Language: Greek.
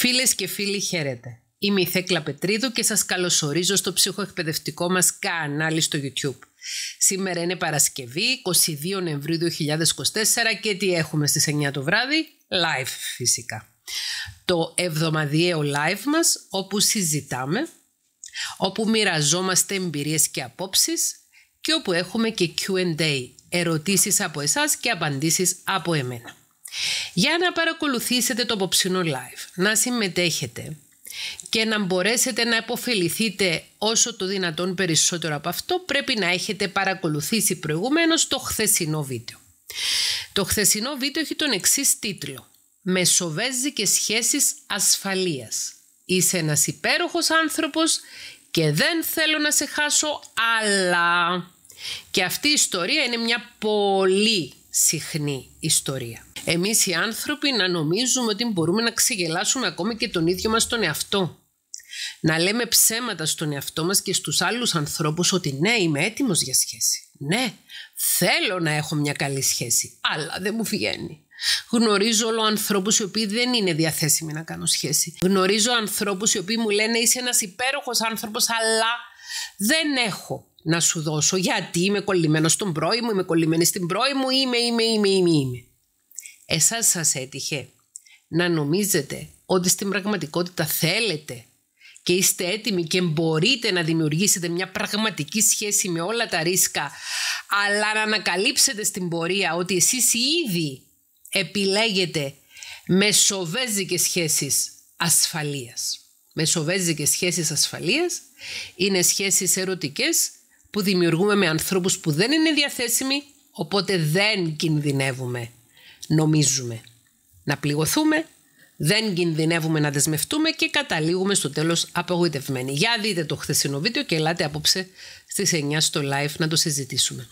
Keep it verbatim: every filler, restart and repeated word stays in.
Φίλες και φίλοι, χαίρετε. Είμαι η Θέκλα Πετρίδου και σας καλωσορίζω στο ψυχοεκπαιδευτικό μας κανάλι στο YouTube. Σήμερα είναι Παρασκευή, είκοσι δύο Νοεμβρίου δύο χιλιάδες είκοσι τέσσερα και τι έχουμε στις εννιά το βράδυ? Live φυσικά. Το εβδομαδιαίο live μας όπου συζητάμε, όπου μοιραζόμαστε εμπειρίες και απόψεις και όπου έχουμε και κιου εντ έι, ερωτήσεις από εσάς και απαντήσεις από εμένα. Για να παρακολουθήσετε το απόψινο live, να συμμετέχετε και να μπορέσετε να επωφεληθείτε όσο το δυνατόν περισσότερο από αυτό, πρέπει να έχετε παρακολουθήσει προηγουμένως το χθεσινό βίντεο. Το χθεσινό βίντεο έχει τον εξής τίτλο: Μεσοβέζικες σχέσεις ασφαλείας. Είσαι ένας υπέροχος άνθρωπος και δεν θέλω να σε χάσω, αλλά... Και αυτή η ιστορία είναι μια πολύ συχνή ιστορία. Εμείς οι άνθρωποι να νομίζουμε ότι μπορούμε να ξεγελάσουμε ακόμη και τον ίδιο μας τον εαυτό. Να λέμε ψέματα στον εαυτό μας και στους άλλους ανθρώπους ότι ναι, είμαι έτοιμος για σχέση. Ναι, θέλω να έχω μια καλή σχέση, αλλά δεν μου βγαίνει. Γνωρίζω όλο ανθρώπους οι οποίοι δεν είναι διαθέσιμοι να κάνουν σχέση. Γνωρίζω ανθρώπους οι οποίοι μου λένε είσαι ένας υπέροχος άνθρωπος, αλλά δεν έχω να σου δώσω γιατί είμαι κολλημένος στον πρώη μου, είμαι κολλημένη στην πρώη μου, είμαι, είμαι, είμαι, είμαι, είμαι. Εσάς σας έτυχε να νομίζετε ότι στην πραγματικότητα θέλετε και είστε έτοιμοι και μπορείτε να δημιουργήσετε μια πραγματική σχέση με όλα τα ρίσκα, αλλά να ανακαλύψετε στην πορεία ότι εσείς ήδη επιλέγετε μεσοβέζικες σχέσεις ασφαλείας. Μεσοβέζικες σχέσεις ασφαλείας είναι σχέσεις ερωτικές που δημιουργούμε με ανθρώπους που δεν είναι διαθέσιμοι, οπότε δεν κινδυνεύουμε, νομίζουμε, να πληγωθούμε, δεν κινδυνεύουμε να δεσμευτούμε και καταλήγουμε στο τέλος απογοητευμένοι. Για δείτε το χθεσινό βίντεο και ελάτε απόψε στις εννιά στο live να το συζητήσουμε.